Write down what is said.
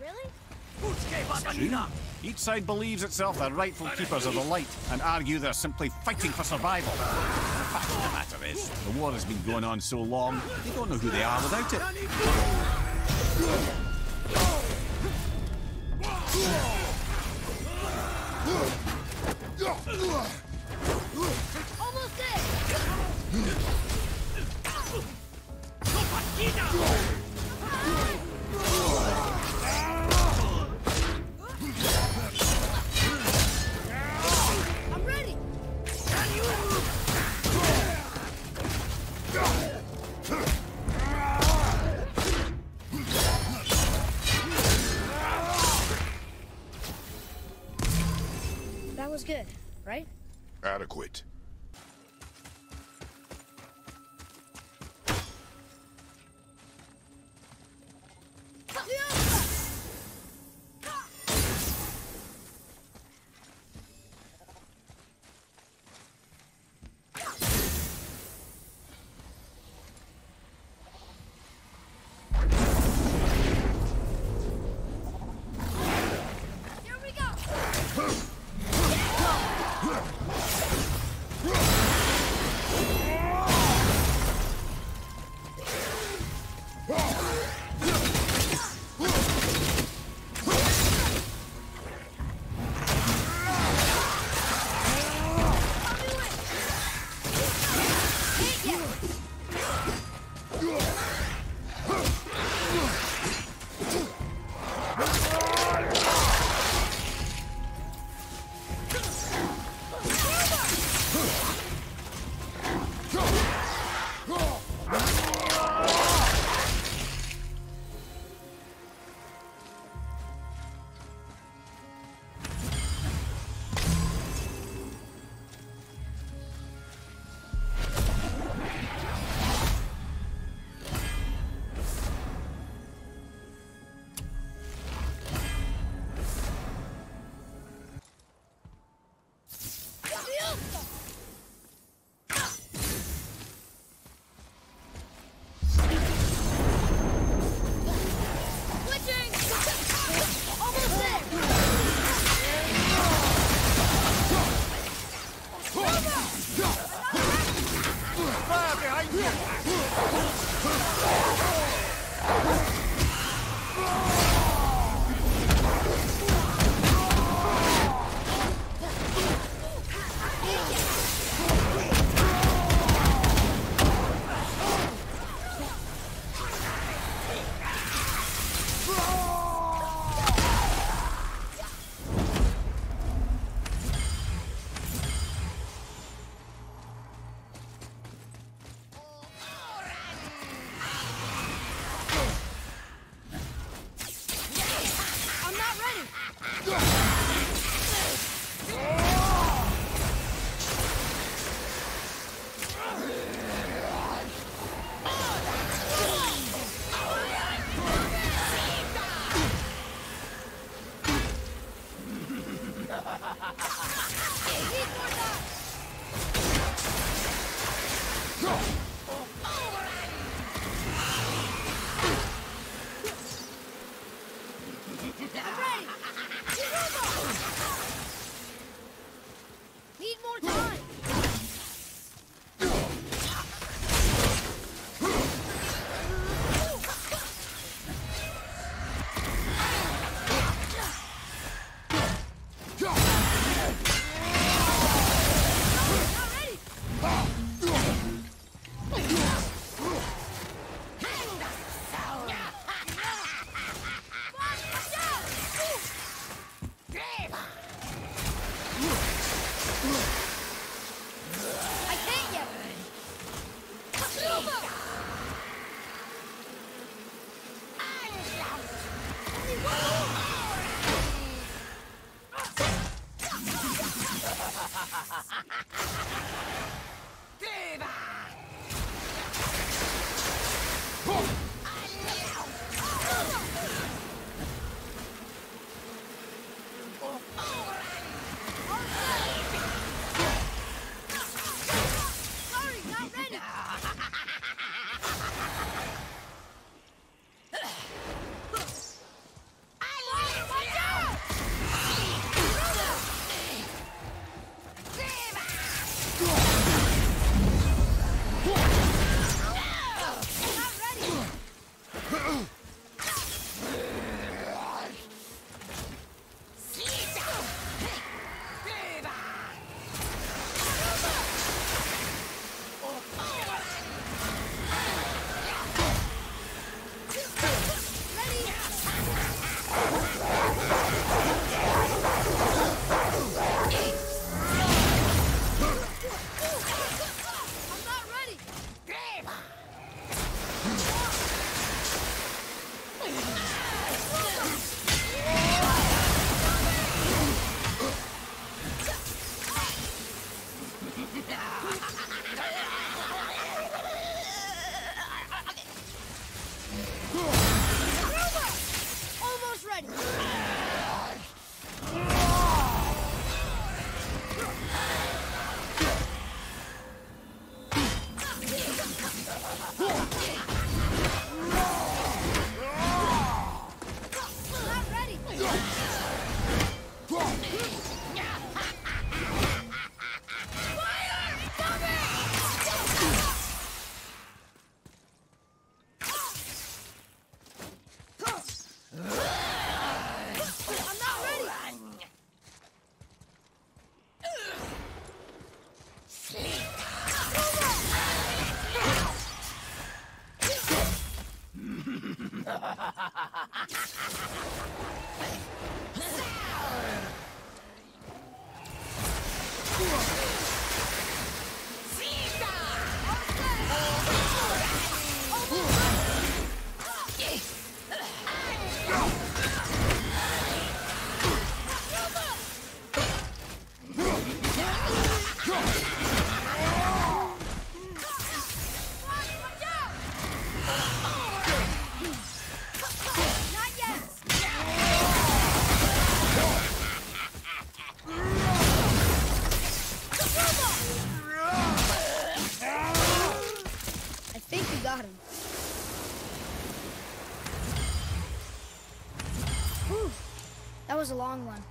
Really? Each side believes itself the rightful keepers of the light and argue they're simply fighting for survival. The fact of the matter is, the war has been going on so long, they don't know who they are without it. It's almost there! Was good, right? Adequate. Yeah! That was a long one.